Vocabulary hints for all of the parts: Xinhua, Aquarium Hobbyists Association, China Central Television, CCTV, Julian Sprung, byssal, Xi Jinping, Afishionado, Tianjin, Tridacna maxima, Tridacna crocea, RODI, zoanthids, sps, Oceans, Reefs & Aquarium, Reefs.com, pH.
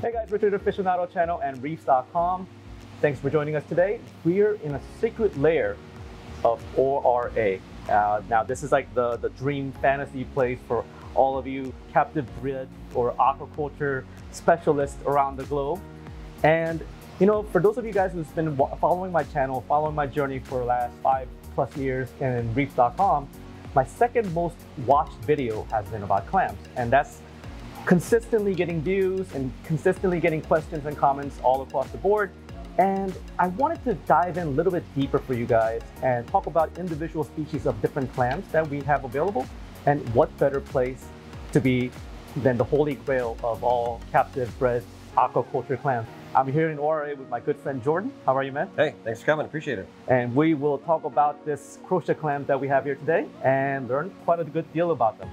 Hey guys, we're through the Afishionado channel and Reefs.com. Thanks for joining us today. We're in a secret lair of RODI. Now this is like the dream fantasy place for all of you captive bred or aquaculture specialists around the globe. And you know, for those of you guys who's been following my channel, following my journey for the last 5+ years and Reefs.com, my second most watched video has been about clams, and that's consistently getting views and consistently getting questions and comments all across the board. And I wanted to dive in a little bit deeper for you guys and talk about individual species of different clams that we have available, and what better place to be than the holy grail of all captive bred aquaculture clams. I'm here in RODI with my good friend Jordan. How are you, man? Hey, thanks for coming, appreciate it. And we will talk about this crocea clam that we have here today and learn quite a good deal about them.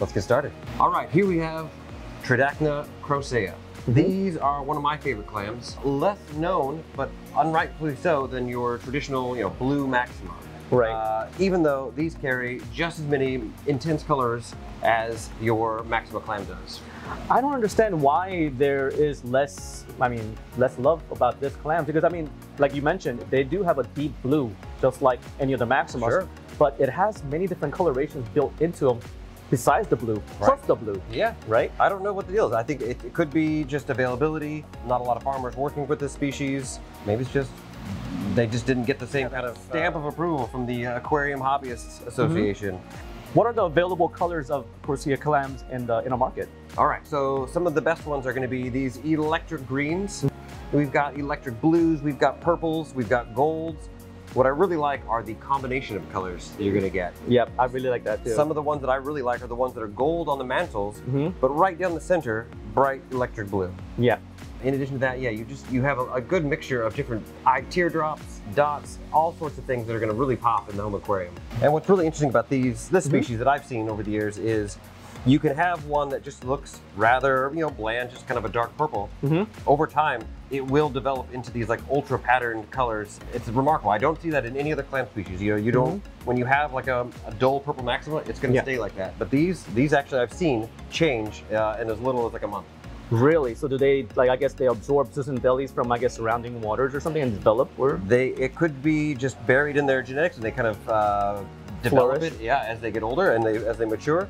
Let's get started. All right, here we have Tridacna crocea. These are one of my favorite clams, less known, but unrightfully so, than your traditional, you know, blue maxima. Right. Even though these carry just as many intense colors as your maxima clam does. I don't understand why there is less love about this clam, because I mean, like you mentioned, they do have a deep blue, just like any other maximas, sure, but it has many different colorations built into them. Besides the blue, right, plus the blue. Yeah, right? I don't know what the deal is. I think it could be just availability, not a lot of farmers working with this species. Maybe it's just, they just didn't get the same kind of stamp of approval from the Aquarium Hobbyists Association. What are the available colors of crocea clams in the market? All right, so some of the best ones are gonna be these electric greens. We've got electric blues, we've got purples, we've got golds. What I really like are the combination of colors that you're gonna get. Yep, I really like that too. Some of the ones that I really like are the ones that are gold on the mantles, but right down the center, bright electric blue. Yeah. In addition to that, yeah, you have a good mixture of different teardrops, dots, all sorts of things that are gonna really pop in the home aquarium. And what's really interesting about this species that I've seen over the years is you can have one that just looks rather, you know, bland, just kind of a dark purple. Over time, it will develop into these like ultra patterned colors. It's remarkable. I don't see that in any other clam species. You know, you don't, when you have like a dull purple maxima, it's going to stay like that. But these actually I've seen change in as little as like a month. Really? So do they, like, I guess they absorb citizen bellies from, I guess, surrounding waters or something and develop? Or it could be just buried in their genetics, and they kind of develop it, yeah, as they get older and as they mature.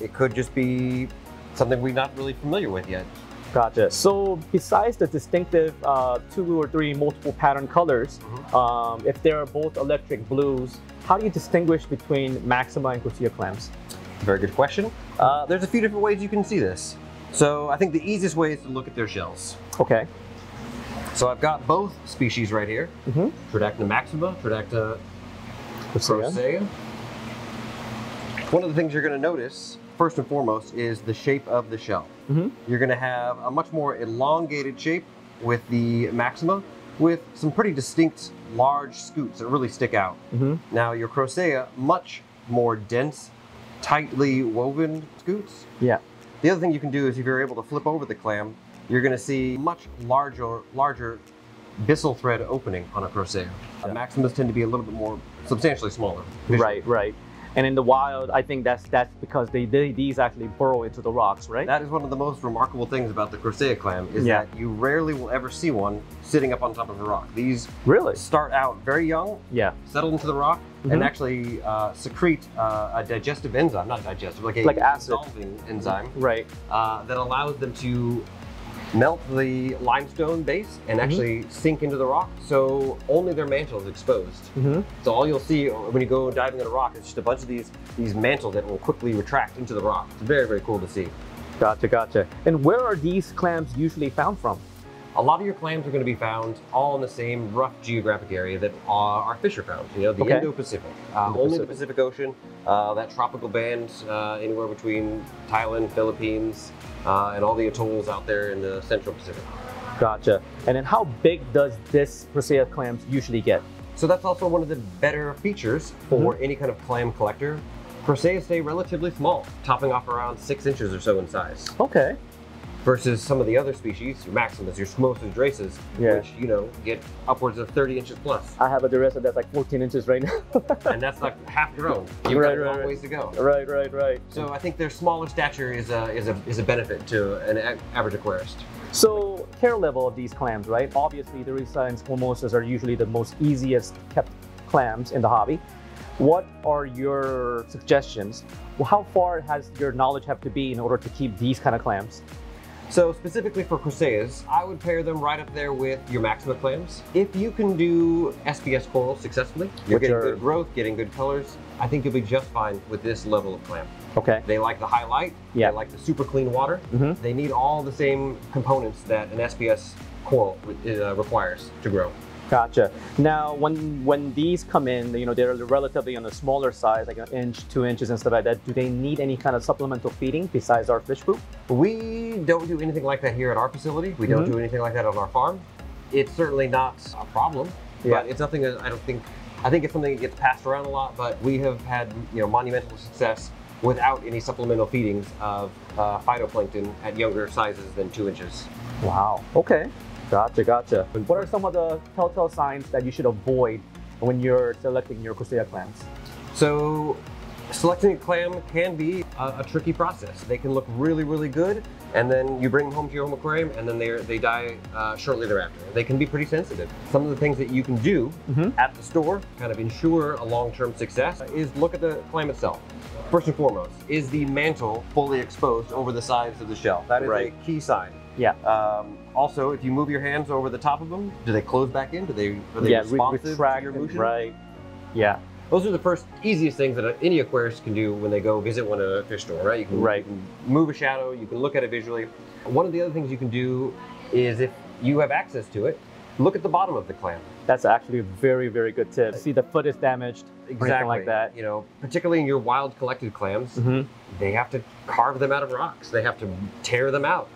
It could just be something we're not really familiar with yet. Gotcha. So besides the distinctive 2 or 3 multiple pattern colors, if they are both electric blues, how do you distinguish between maxima and crocea clams? Very good question. There's a few different ways you can see this. So I think the easiest way is to look at their shells. Okay. So I've got both species right here. Tridacna maxima, Tridacna crocea. One of the things you're going to notice, first and foremost, is the shape of the shell. You're going to have a much more elongated shape with the maxima, with some pretty distinct large scoots that really stick out. Now your crocea, much more dense, tightly woven scoots. Yeah. The other thing you can do is if you're able to flip over the clam, you're going to see much larger Bissell thread opening on a crocea. Maximas tend to be a little bit more substantially smaller. Right, right. And in the wild, I think that's because these actually burrow into the rocks, right? That is one of the most remarkable things about the crocea clam is that you rarely will ever see one sitting up on top of a rock. These really start out very young, settle into the rock, and actually secrete a digestive enzyme, not digestive, like acid dissolving enzyme, right? That allows them to melt the limestone base and actually sink into the rock, so only their mantle is exposed. So all you'll see when you go diving in a rock is just a bunch of these mantles that will quickly retract into the rock. It's very, very cool to see. Gotcha, gotcha. And where are these clams usually found from? A lot of your clams are going to be found all in the same rough geographic area that our fish are found, you know, the Indo-Pacific. Only the Pacific Ocean, that tropical band anywhere between Thailand, Philippines, and all the atolls out there in the Central Pacific. Gotcha. And then how big does this crocea clams usually get? So that's also one of the better features for any kind of clam collector. Crocea stay relatively small, topping off around 6 inches or so in size. Okay. versus some of the other species, your maximas, your squamosas, draces, which, you know, get upwards of 30 inches plus. I have a Duresa that's like 14 inches right now. And that's like half grown. You've got a long ways to go. Right. So I think their smaller stature is a benefit to an average aquarist. So care level of these clams, right? Obviously, the Duresa and squamosas are usually the most easiest kept clams in the hobby. What are your suggestions? Well, how far has your knowledge have to be in order to keep these kind of clams? So specifically for croceas, I would pair them right up there with your maxima clams. If you can do SPS coral successfully, you're getting good growth, getting good colors, I think you'll be just fine with this level of clam. Okay. They like the high light, they like the super clean water. They need all the same components that an SPS coral requires to grow. Gotcha. Now, when these come in, you know, they're relatively on the smaller side, like an inch, 2 inches and stuff like that. Do they need any kind of supplemental feeding besides our fish poop? We don't do anything like that here at our facility. We don't do anything like that on our farm. It's certainly not a problem, but it's nothing that I think it's something that gets passed around a lot, but we have had, you know, monumental success without any supplemental feedings of phytoplankton at younger sizes than 2 inches. Wow. Okay. Gotcha. What are some of the telltale signs that you should avoid when you're selecting your crocea clams? So selecting a clam can be a tricky process. They can look really, really good, and then you bring them home to your home aquarium, and then they die shortly thereafter. They can be pretty sensitive. Some of the things that you can do at the store to kind of ensure a long-term success is look at the clam itself. First and foremost, is the mantle fully exposed over the sides of the shell? That is a key sign. Yeah. Also, if you move your hands over the top of them, do they close back in? Are they responsive to your motion? Right. Yeah. Those are the first easiest things that any aquarist can do when they go visit one at a fish store, right? You can move a shadow, you can look at it visually. One of the other things you can do is, if you have access to it, look at the bottom of the clam. That's actually a very, very good tip. See the foot is damaged, exactly, like that. You know, particularly in your wild collected clams, they have to carve them out of rocks. They have to tear them out.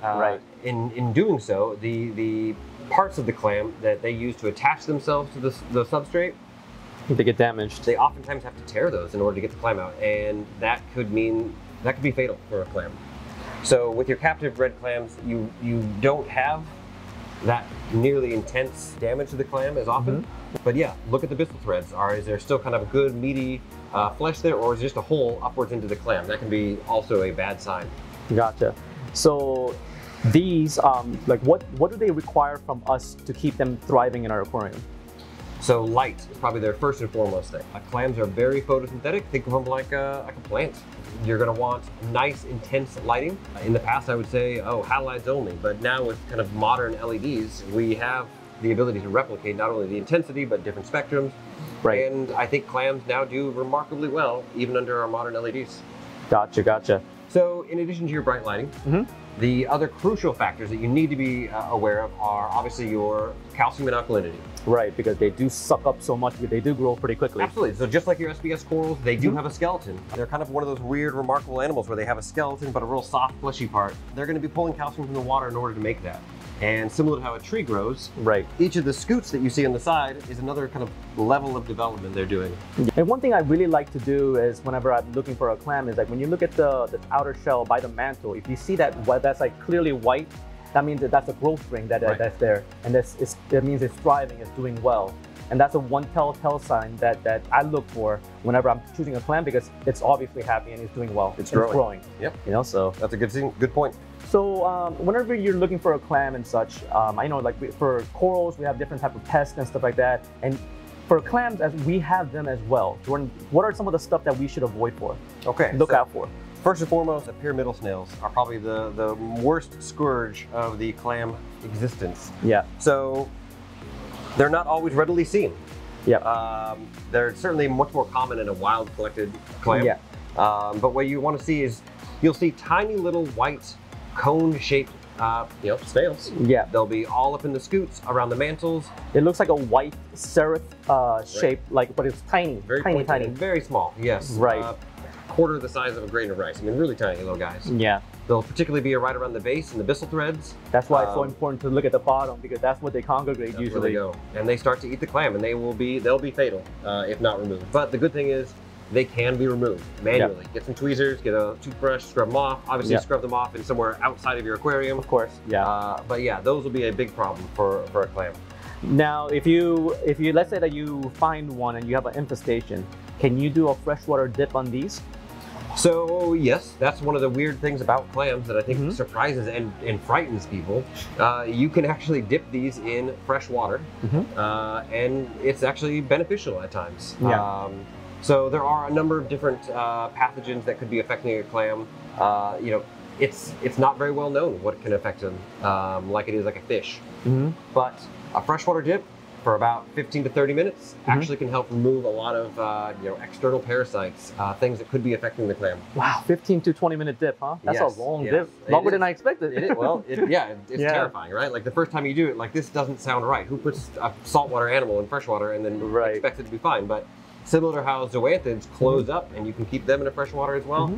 In doing so, the parts of the clam that they use to attach themselves to the substrate, they get damaged. They oftentimes have to tear those in order to get the clam out, and that could be fatal for a clam. So with your captive red clams, you don't have that nearly intense damage to the clam as often. But yeah, look at the byssal threads. Is there still kind of a good meaty flesh there, or is just a hole upwards into the clam? That can be also a bad sign. Gotcha. So these, like what do they require from us to keep them thriving in our aquarium? So light is probably their first and foremost thing. Clams are very photosynthetic. Think of them like a plant. You're gonna want nice, intense lighting. In the past, I would say, oh, halides only, but now with kind of modern LEDs, we have the ability to replicate not only the intensity, but different spectrums. Right. And I think clams now do remarkably well, even under our modern LEDs. Gotcha. So in addition to your bright lighting, the other crucial factors that you need to be aware of are obviously your calcium and alkalinity. Right, because they do suck up so much, but they do grow pretty quickly. Absolutely. So just like your SPS corals, they do have a skeleton. They're kind of one of those weird, remarkable animals where they have a skeleton, but a real soft, fleshy part. They're going to be pulling calcium from the water in order to make that. And similar to how a tree grows, each of the scoots that you see on the side is another kind of level of development they're doing. And one thing I really like to do is, whenever I'm looking for a clam, is like when you look at the outer shell by the mantle, if you see that's like clearly white, that means that's a growth ring that's there. And that means it's thriving, it's doing well. And that's one telltale sign that I look for whenever I'm choosing a clam, because it's obviously happy and it's doing well. It's growing. Yep. You know, so that's a good point. So whenever you're looking for a clam and such, I know, like for corals, we have different type of pests and stuff like that. And for clams, as we have them as well. Jordan, what are some of the stuff that we should avoid for? Okay. Look out for. First and foremost, the pyramidal snails are probably the worst scourge of the clam existence. Yeah. So they're not always readily seen. Yeah. They're certainly much more common in a wild collected clam. Yeah. But what you want to see is, you'll see tiny little white cone-shaped snails. Yeah. They'll be all up in the scoots, around the mantles. It looks like a white serif shape, but it's tiny. Very tiny. Very small, yes. Right. Quarter the size of a grain of rice. I mean, really tiny little guys. Yeah. They'll particularly be right around the base and the byssal threads. That's why it's so important to look at the bottom, because that's what they congregate usually. Where they go. And they start to eat the clam, and they'll be fatal if not removed. But the good thing is, they can be removed manually. Yep. Get some tweezers, get a toothbrush, scrub them off. Obviously, yep. Scrub them off in somewhere outside of your aquarium. Of course, yeah. But yeah, those will be a big problem for a clam. Now, if you let's say that you find one and you have an infestation, can you do a freshwater dip on these? So yes, that's one of the weird things about clams that I think surprises and frightens people. You can actually dip these in fresh water, and it's actually beneficial at times. Yeah. So there are a number of different pathogens that could be affecting a clam. You know, it's not very well known what can affect them, like it is like a fish. But a freshwater dip for about 15 to 30 minutes actually can help remove a lot of you know, external parasites, things that could be affecting the clam. Wow, 15 to 20 minute dip, huh? That's a long dip, longer than I expected. It is, well, it's terrifying, right? Like the first time you do it, like this doesn't sound right. Who puts a saltwater animal in freshwater and then expects it to be fine? But similar to how zoanthids close up, and you can keep them in a freshwater as well.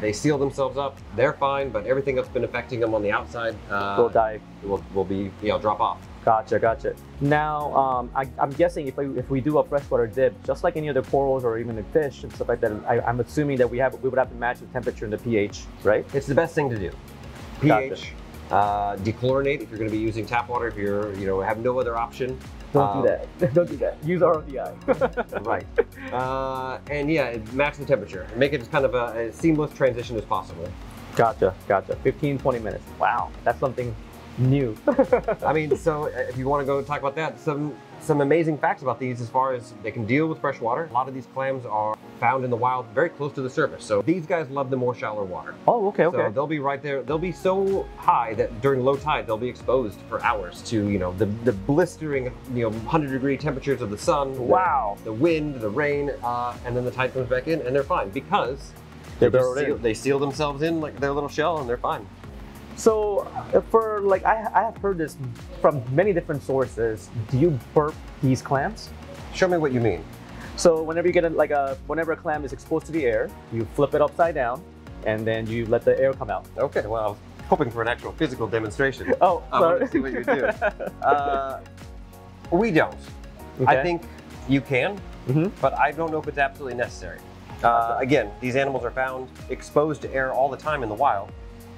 They seal themselves up, they're fine, but everything that's been affecting them on the outside will die. Will be, you know, drop off. Gotcha, gotcha. Now, I'm guessing if we do a freshwater dip, just like any other corals or even the fish and stuff like that, I'm assuming that we would have to match the temperature and the pH, right? It's the best thing to do. pH, dechlorinate if you're going to be using tap water. If you're, you know, have no other option. Don't do that. Don't do that. Use RODI. Right. And yeah, match the temperature. Make it just kind of a seamless transition as possible. Gotcha, gotcha. 15, 20 minutes. Wow, that's something new. I mean, so if you want to go talk about that, some amazing facts about these as far as they can deal with fresh water. A lot of these clams are found in the wild very close to the surface. So these guys love the more shallow water. Oh, okay, okay. So they'll be right there. They'll be so high that during low tide, they'll be exposed for hours to, you know, the blistering, you know, 100-degree temperatures of the sun. Wow. The wind, the rain, and then the tide comes back in and they're fine because they seal themselves in like their little shell and they're fine. So for like, I have heard this from many different sources. Do you burp these clams? Show me what you mean. So whenever you get whenever a clam is exposed to the air, you flip it upside down and then you let the air come out. Okay, well, I was hoping for an actual physical demonstration. Oh, sorry. I want to see what you do. We don't. Okay. I think you can, but I don't know if it's absolutely necessary. Again, these animals are found exposed to air all the time in the wild.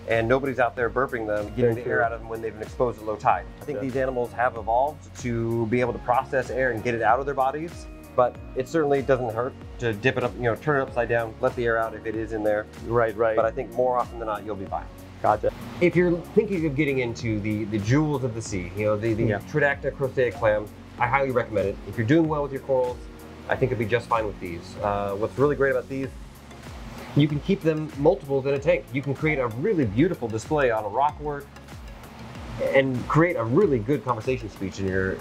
And nobody's out there burping them, getting the air out of them when they've been exposed to low tide. I think these animals have evolved to be able to process air and get it out of their bodies, but it certainly doesn't hurt to dip it up, you know, turn it upside down, let the air out if it is in there. Right, right. But I think more often than not, you'll be fine. Gotcha. If you're thinking of getting into the jewels of the sea, you know, the Tridacna crocea clam, I highly recommend it. If you're doing well with your corals, I think it'd be just fine with these. What's really great about these, you can keep them multiples in a tank. You can create a really beautiful display on a rock work and create a really good conversation speech in your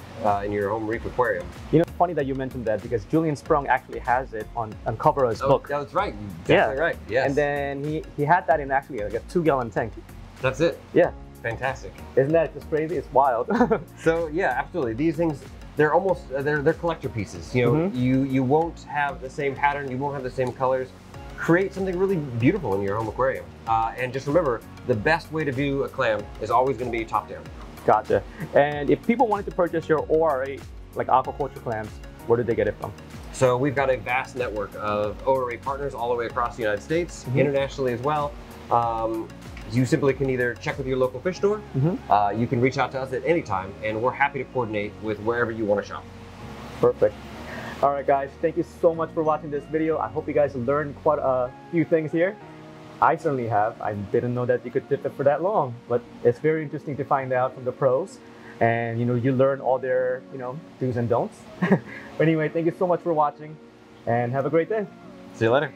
home reef aquarium. You know, it's funny that you mentioned that because Julian Sprung actually has it on cover of his book. That's right, definitely right, yes. And then he had that in actually like a 2-gallon tank. That's it. Yeah. Fantastic. Isn't that just crazy? It's wild. So yeah, absolutely. These things, they're almost, they're collector pieces. You know, you won't have the same pattern, you won't have the same colors. Create something really beautiful in your home aquarium. And just remember, the best way to view a clam is always gonna be top down. Gotcha. And if people wanted to purchase your ORA, like aquaculture clams, where do they get it from? So we've got a vast network of ORA partners all the way across the United States, internationally as well. You simply can either check with your local fish store, you can reach out to us at any time, and we're happy to coordinate with wherever you wanna shop. Perfect. All right, guys, thank you so much for watching this video. I hope you guys learned quite a few things here. I certainly have. I didn't know that you could dip it for that long, but it's very interesting to find out from the pros. And, you know, you learn all their, you know, do's and don'ts. But anyway, thank you so much for watching and have a great day. See you later.